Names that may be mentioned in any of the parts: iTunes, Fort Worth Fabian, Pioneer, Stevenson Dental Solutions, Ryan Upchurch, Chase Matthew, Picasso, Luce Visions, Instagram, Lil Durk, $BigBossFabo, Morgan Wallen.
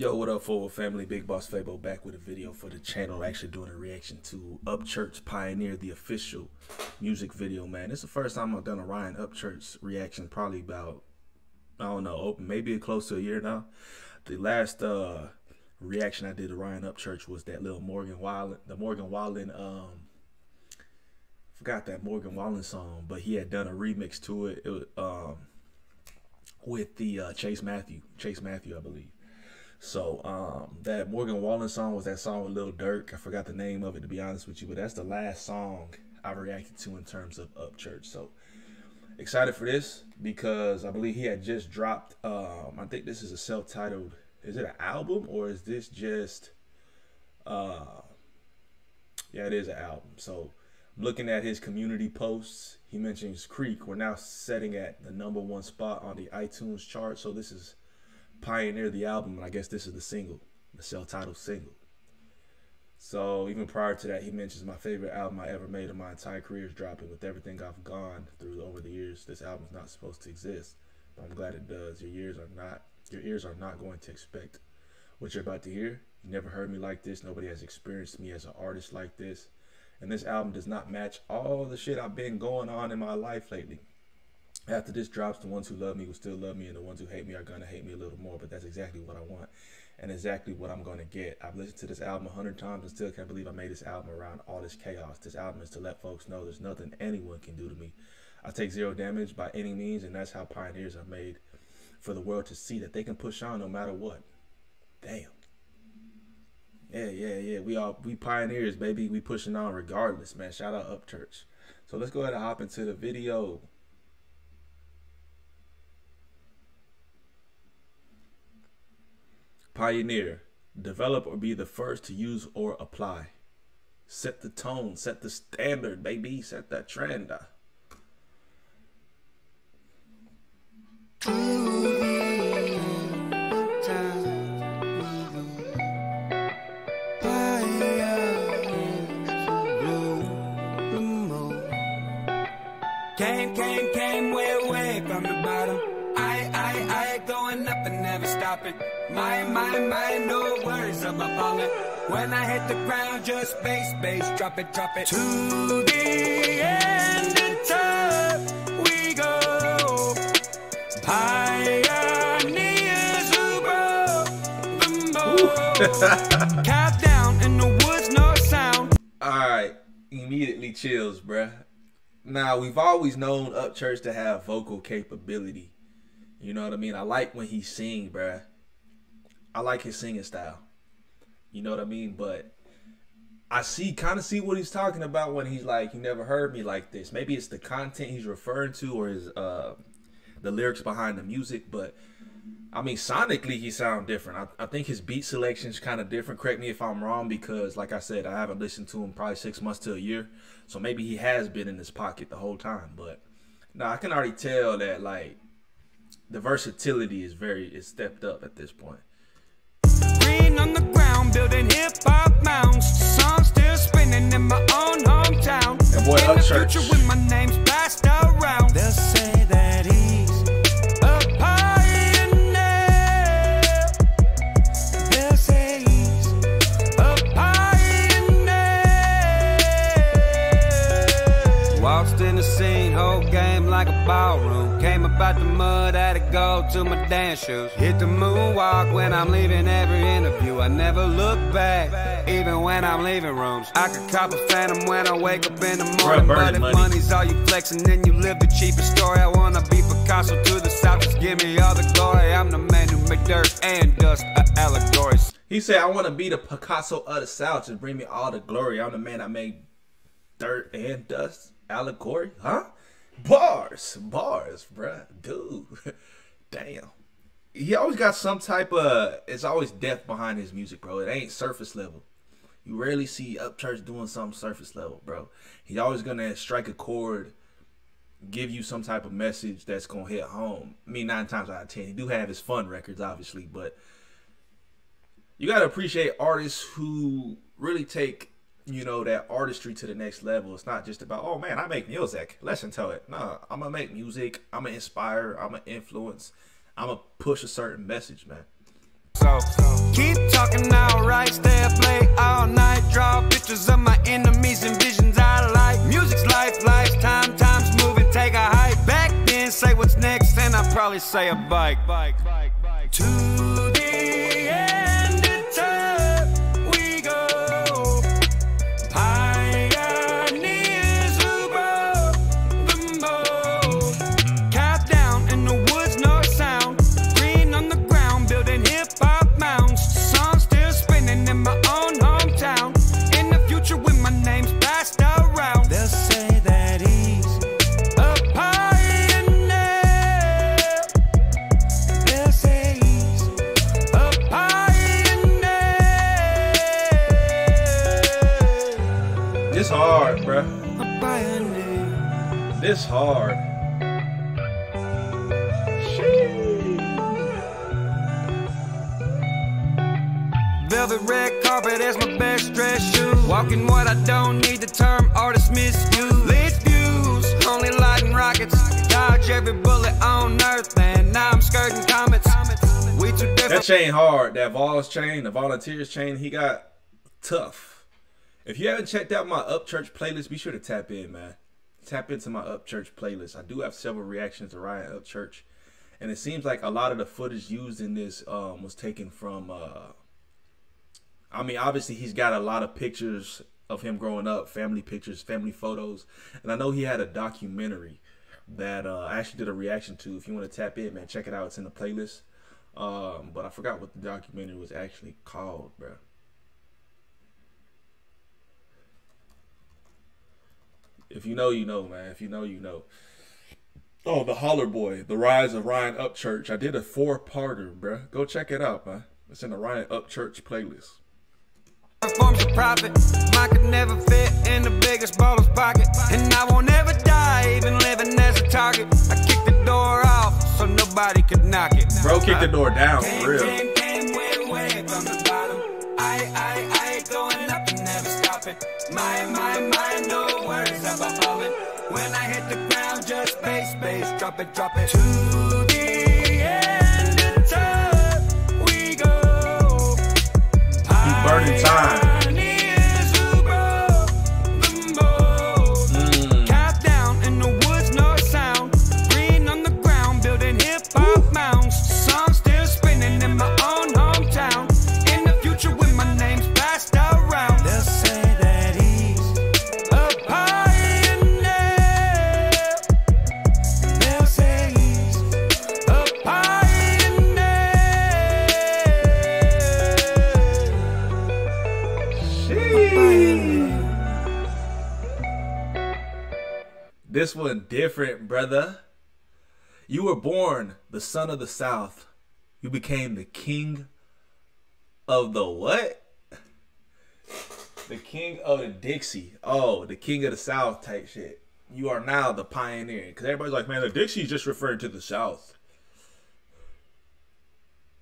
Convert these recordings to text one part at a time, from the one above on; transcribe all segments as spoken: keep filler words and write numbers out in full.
Yo, what up, Fort Worth family? Big Boss Fabo back with a video for the channel. Actually doing a reaction to Upchurch Pioneer, the official music video, man. It's the first time I've done a Ryan Upchurch reaction, probably about, I don't know, maybe close to a year now. The last uh, reaction I did to Ryan Upchurch was that little Morgan Wallen, the Morgan Wallen, um, I forgot that Morgan Wallen song, but he had done a remix to it, it was, um, with the uh, Chase Matthew, Chase Matthew, I believe. So um, that Morgan Wallen song was that song with Lil Durk. I forgot the name of it, to be honest with you, but that's the last song I reacted to in terms of Upchurch. So excited for this because I believe he had just dropped, um, I think this is a self-titled, is it an album or is this just, uh, yeah, it is an album. So looking at his community posts, he mentions Creek. We're now setting at the number one spot on the iTunes chart. So this is Pioneer, the album, and I guess this is the single, the self-titled single. So even prior to that, he mentions my favorite album I ever made in my entire career is dropping. With everything I've gone through over the years, this album's not supposed to exist, but I'm glad it does. Your ears are not, your ears are not going to expect what you're about to hear. You never heard me like this. Nobody has experienced me as an artist like this, and this album does not match all the shit I've been going on in my life lately. After this drops, the ones who love me will still love me, and the ones who hate me are going to hate me a little more, but that's exactly what I want and exactly what I'm going to get. I've listened to this album a hundred times and still can't believe I made this album around all this chaos. This album is to let folks know there's nothing anyone can do to me. I take zero damage by any means, and that's how pioneers are made, for the world to see that they can push on no matter what. Damn. Yeah, yeah, yeah. We all, we pioneers, baby. We pushing on regardless, man. Shout out Upchurch. So let's go ahead and hop into the video. Pioneer, develop or be the first to use or apply. Set the tone, set the standard, baby, set that trend. Came, came, came way away from the bottom. I, I, I, going up and never stopping. My, my, my, no worries of my falling. When I hit the ground, just bass, bass, drop it, drop it. To the end and top we go. Pioneers who broke the mold. Cap down in the woods, no sound. Alright, immediately chills, bruh. Now, we've always known Upchurch to have vocal capability. You know what I mean? I like when he sings, bruh. I like his singing style. You know what I mean? But I see, kind of see what he's talking about when he's like, you never heard me like this. Maybe it's the content he's referring to or his, uh, the lyrics behind the music. But, I mean, sonically, he sounds different. I, I think his beat selection is kind of different. Correct me if I'm wrong because, like I said, I haven't listened to him probably six months to a year. So maybe he has been in his pocket the whole time. But, no, I can already tell that, like, the versatility is very, is stepped up at this point. On the ground, building hip-hop mounds. Songs still spinning in my own hometown. And boy, in the future when my name's passed around, they'll say that he's a pioneer. They'll say he's a pioneer. Waltzed in the scene, whole game like a ballroom. Came about the mud, had to go to my dance shoes. Hit the moonwalk when I'm leaving every interview. I never look back, even when I'm leaving rooms. I could cop a phantom when I wake up in the morning. But if money's all you flexing, then you live the cheapest story. I wanna be Picasso to the south, just give me all the glory. I'm the man who make dirt and dust allegories. He said, I wanna be the Picasso of the south, just bring me all the glory. I'm the man I make dirt and dust allegory, huh? Bars, bars, bruh, dude, damn. He always got some type of, it's always depth behind his music, bro. It ain't surface level. You rarely see Upchurch doing something surface level, bro. He's always going to strike a chord, give you some type of message that's going to hit home. I mean, nine times out of ten. He do have his fun records, obviously, but you got to appreciate artists who really take, you know, that artistry to the next level. It's not just about, oh, man, I make music. Listen to it. Nah, I'm going to make music. I'm going to inspire. I'm going to influence. I'm going to push a certain message, man. So keep talking, all right, stay up late all night, draw pictures of my enemies and visions I like. Music's life, life's time, time's moving, take a hike. Back then, say what's next, and I'll probably say a bike. Bike, bike, bike. To the end of time we go, pioneers who broke the mold. Cap down in the woods, no sound, green on the ground, building hip-hop mounds. Songs still spinning in my own hometown. In the future when my name's passed around, they'll say that he's a pioneer. They'll say he's a pioneer. This hard, bruh. A pioneer. This hard. Velvet red carpet, that's my best dress shoes. Walking what I don't need, the term artist misuse. Lit views, only lighting rockets. Dodge every bullet on earth, man. Now I'm skirting comets. We too different. That chain hard, that Vols chain, the Volunteers chain, he got tough. If you haven't checked out my Upchurch playlist, be sure to tap in, man. Tap into my Upchurch playlist. I do have several reactions to Ryan Upchurch. And it seems like a lot of the footage used in this um, was taken from... Uh, I mean, obviously, he's got a lot of pictures of him growing up, family pictures, family photos. And I know he had a documentary that uh, I actually did a reaction to. If you want to tap in, man, check it out. It's in the playlist. Um, but I forgot what the documentary was actually called, bro. If you know, you know, man. If you know, you know. Oh, The Holler Boy, The Rise of Ryan Upchurch. I did a four-parter, bro. Go check it out, man. It's in the Ryan Upchurch playlist. Forms of profit, mine could never fit in the biggest baller's pocket. And I won't ever die, even living as a target. I kicked the door off so nobody could knock it. Bro, kick the door down, for real. Came, came, came way, way from the bottom. I, I, I, going up and never stopping. My, my, my, no worries about blowing. When I hit the ground, just space, space, drop it, drop it. To the end of time. Burning time. Mm. Cap down in the woods, no sound. Green on the ground, building hip hop mounds. Songs still spinning in my own hometown. In the future, when my name's passed around, they'll say that he's a pioneer. They'll say he's a pioneer. This one different, brother. You were born the son of the South. You became the king of the what? The king of the Dixie. Oh, the king of the South type shit. You are now the pioneer. Because everybody's like, man, the Dixie is just referring to the South.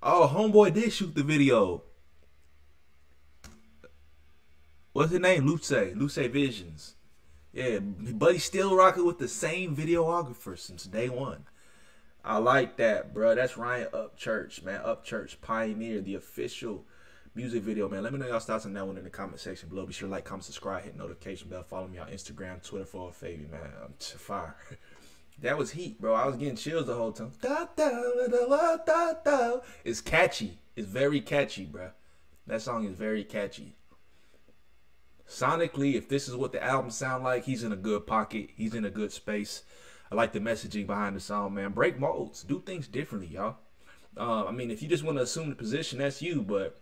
Oh, homeboy did shoot the video. What's his name? Luce. Luce Visions. Yeah, but he's still rocking with the same videographer since day one. I like that, bro. That's Ryan Upchurch, man. Upchurch, Pioneer, the official music video, man. Let me know y'all thoughts on that one in the comment section below. Be sure to like, comment, subscribe, hit notification bell. Follow me on Instagram, Twitter, Fort Worth Fabian, man. I'm fire. That was heat, bro. I was getting chills the whole time. It's catchy. It's very catchy, bro. That song is very catchy. Sonically, if this is what the album sound like, he's in a good pocket. He's in a good space. I like the messaging behind the song, man. Break molds. Do things differently, y'all. Uh, I mean, if you just want to assume the position, that's you. But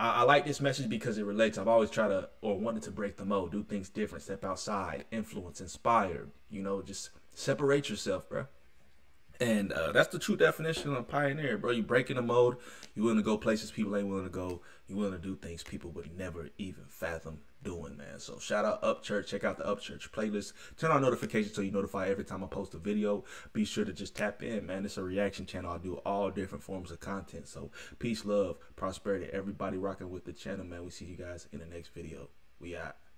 I, I like this message because it relates. I've always tried to or wanted to break the mold. Do things different. Step outside. Influence. Inspire. You know, just separate yourself, bro. And uh, that's the true definition of a pioneer, bro. You breaking the mold. You're willing to go places people ain't willing to go. You're willing to do things people would never even fathom doing, man. So shout out Upchurch. Check out the Upchurch playlist. Turn on notifications so you notify every time I post a video. Be sure to just tap in, man. It's a reaction channel. I do all different forms of content. So peace, love, prosperity. Everybody rocking with the channel, man. We see you guys in the next video. We out.